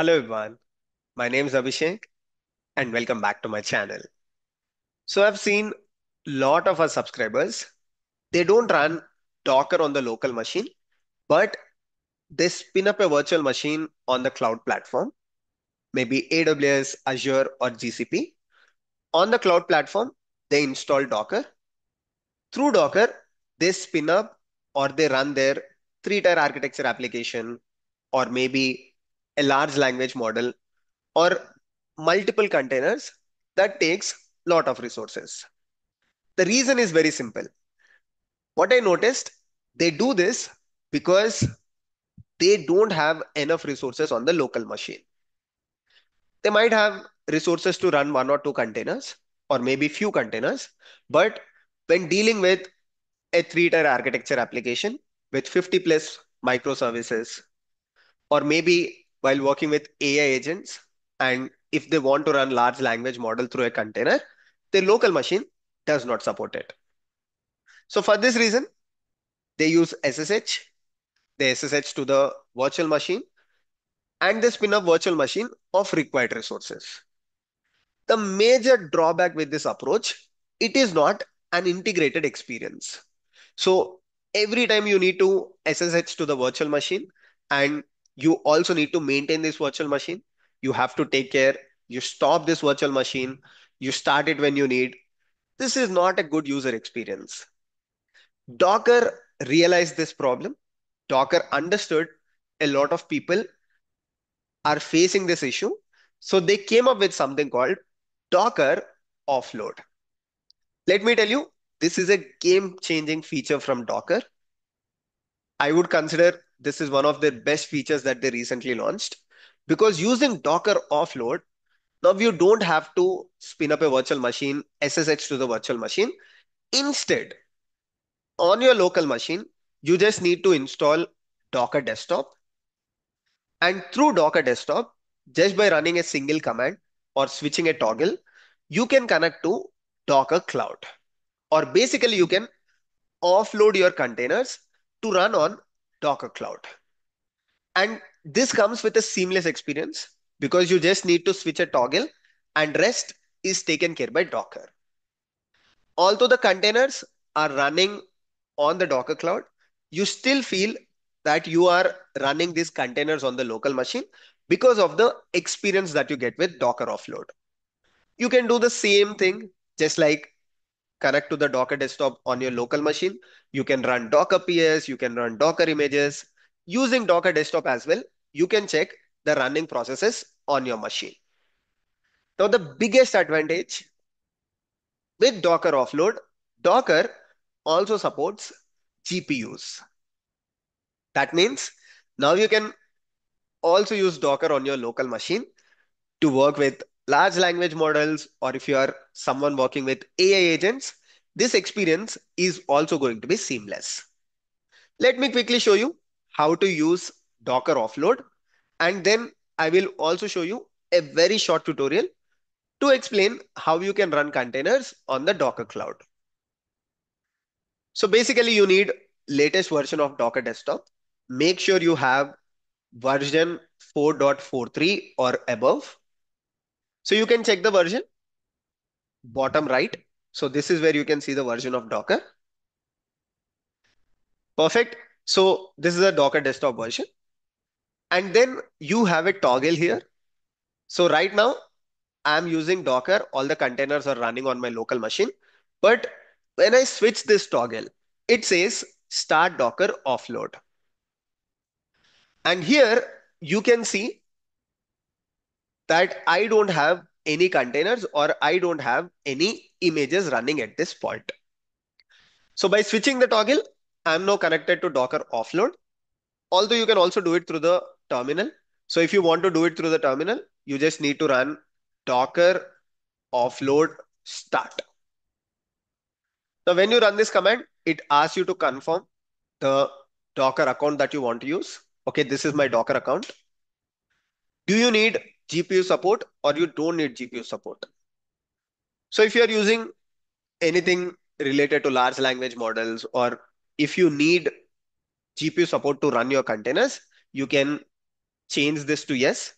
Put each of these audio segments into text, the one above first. Hello everyone, my name is Abhishek and welcome back to my channel. So I've seen a lot of our subscribers, they don't run Docker on the local machine, but they spin up a virtual machine on the cloud platform, maybe AWS, Azure or GCP. On the cloud platform, they install Docker. Through Docker, they spin up or they run their three-tier architecture application or maybe a large language model or multiple containers that takes a lot of resources. The reason is very simple. What I noticed, they do this because they don't have enough resources on the local machine. They might have resources to run one or two containers or maybe few containers, but when dealing with a three-tier architecture application with 50+ microservices or maybe while working with AI agents, and if they want to run large language model through a container, their local machine does not support it. So for this reason, they use SSH. They SSH to the virtual machine and they spin up virtual machine of required resources. The major drawback with this approach, it is not an integrated experience. So every time you need to SSH to the virtual machine and you also need to maintain this virtual machine. You have to take care. You stop this virtual machine. You start it when you need. This is not a good user experience. Docker realized this problem. Docker understood a lot of people are facing this issue. So they came up with something called Docker Offload. Let me tell you, this is a game-changing feature from Docker. I would consider this is one of the best features that they recently launched because using Docker Offload, now you don't have to spin up a virtual machine, SSH to the virtual machine. Instead, on your local machine, you just need to install Docker Desktop. And through Docker Desktop, just by running a single command or switching a toggle, you can connect to Docker Cloud. Or basically, you can offload your containers to run on Docker Cloud. And this comes with a seamless experience because you just need to switch a toggle and rest is taken care by Docker. Although the containers are running on the Docker Cloud, you still feel that you are running these containers on the local machine because of the experience that you get with Docker Offload. You can do the same thing, just like connect to the Docker Desktop on your local machine. You can run Docker PS, you can run Docker images. Using Docker Desktop as well, you can check the running processes on your machine. Now, the biggest advantage with Docker Offload, Docker also supports GPUs. That means now you can also use Docker on your local machine to work with large language models, or if you are someone working with AI agents, this experience is also going to be seamless. Let me quickly show you how to use Docker Offload, and then I will also show you a very short tutorial to explain how you can run containers on the Docker Cloud. So basically you need latest version of Docker Desktop. Make sure you have version 4.43 or above. So you can check the version bottom right. So this is where you can see the version of Docker. Perfect. So this is a Docker Desktop version. And then you have a toggle here. So right now I'm using Docker. All the containers are running on my local machine. But when I switch this toggle, it says start Docker Offload. And here you can see that I don't have any containers or I don't have any images running at this point. So by switching the toggle, I'm now connected to Docker Offload. Although you can also do it through the terminal. So if you want to do it through the terminal, you just need to run Docker Offload start. Now, when you run this command, it asks you to confirm the Docker account that you want to use. Okay, this is my Docker account. Do you need GPU support or you don't need GPU support? So if you are using anything related to large language models or if you need GPU support to run your containers, you can change this to yes.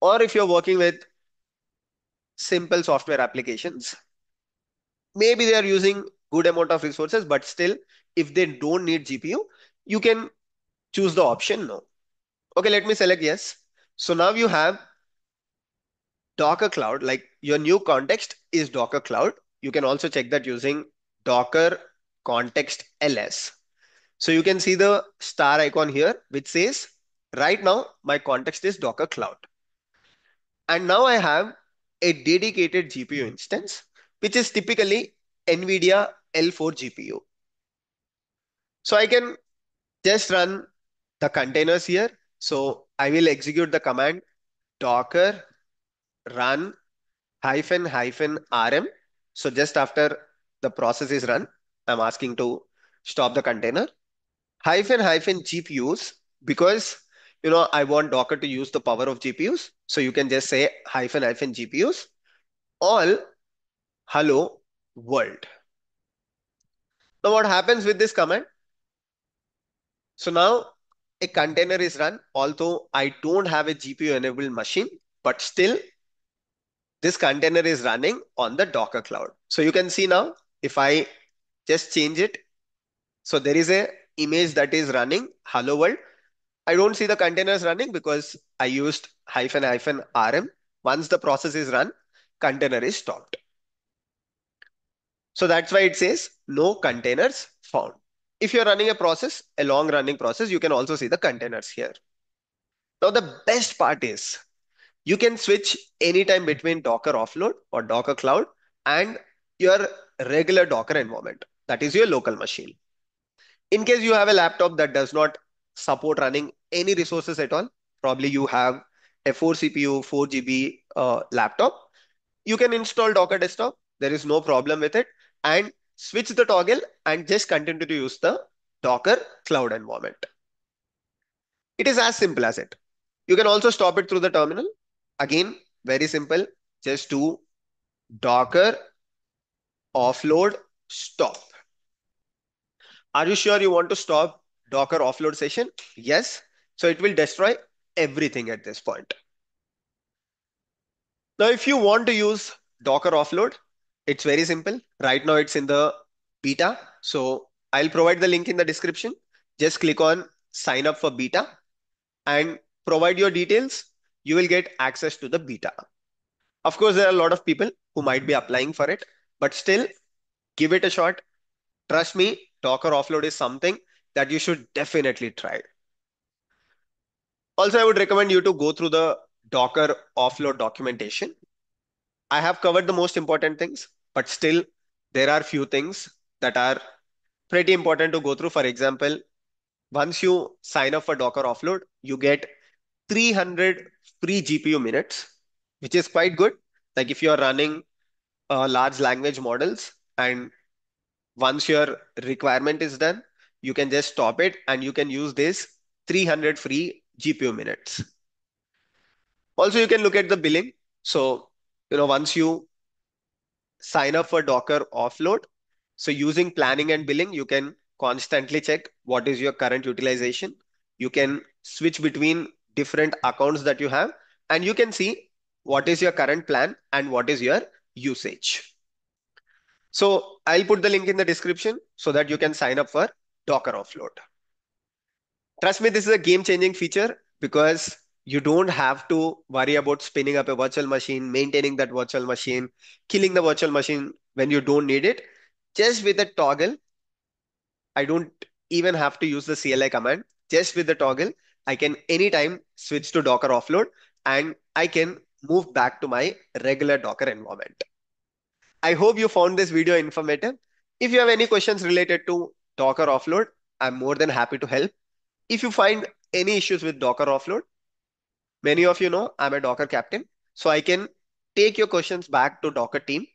Or if you're working with simple software applications, maybe they are using good amount of resources, but still, if they don't need GPU, you can choose the option no. Okay, let me select yes. So now you have Docker Cloud, like your new context is Docker Cloud. You can also check that using Docker context ls. So you can see the star icon here, which says right now my context is Docker Cloud. And now I have a dedicated GPU instance, which is typically NVIDIA L4 GPU. So I can just run the containers here. So I will execute the command docker run -rm. So just after the process is run, I'm asking to stop the container -GPUs, because you know I want Docker to use the power of GPUs. So you can just say -GPUs all hello world. Now what happens with this command? So now a container is run, although I don't have a GPU enabled machine, but still this container is running on the Docker Cloud. So you can see now if I just change it, so there is a image that is running hello world. I don't see the containers running because I used -rm. Once the process is run, container is stopped. So that's why it says no containers found. If you're running a process, a long running process, you can also see the containers here. Now the best part is you can switch anytime between Docker Offload or Docker Cloud and your regular Docker environment, that is your local machine. In case you have a laptop that does not support running any resources at all, probably you have a 4 CPU, 4 GB laptop, you can install Docker Desktop. There is no problem with it, and switch the toggle and just continue to use the Docker Cloud environment. It is as simple as it. You can also stop it through the terminal. Again, very simple. Just do Docker Offload stop. Are you sure you want to stop Docker Offload session? Yes. So it will destroy everything at this point. Now, if you want to use Docker Offload, it's very simple. Right now it's in the beta. So I'll provide the link in the description. Just click on sign up for beta and provide your details. You will get access to the beta. Of course, there are a lot of people who might be applying for it, but still give it a shot. Trust me, Docker Offload is something that you should definitely try. Also, I would recommend you to go through the Docker Offload documentation. I have covered the most important things, but still there are few things that are pretty important to go through. For example, once you sign up for Docker Offload, you get 300 free GPU minutes, which is quite good. Like if you're running large language models and once your requirement is done, you can just stop it and you can use this 300 free GPU minutes. Also, you can look at the billing. So, you know, once you sign up for Docker Offload, so using planning and billing, you can constantly check what is your current utilization. You can switch between different accounts that you have, and you can see what is your current plan and what is your usage. So I'll put the link in the description so that you can sign up for Docker Offload. Trust me, this is a game-changing feature because you don't have to worry about spinning up a virtual machine, maintaining that virtual machine, killing the virtual machine when you don't need it. Just with the toggle, I don't even have to use the CLI command. Just with the toggle, I can anytime switch to Docker Offload and I can move back to my regular Docker environment. I hope you found this video informative. If you have any questions related to Docker Offload, I'm more than happy to help. If you find any issues with Docker Offload, many of you know I'm a Docker captain, so I can take your questions back to Docker team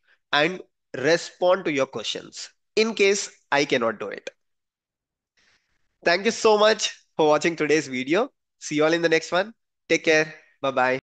and respond to your questions in case I cannot do it. Thank you so much for watching today's video. See you all in the next one. Take care. Bye-bye.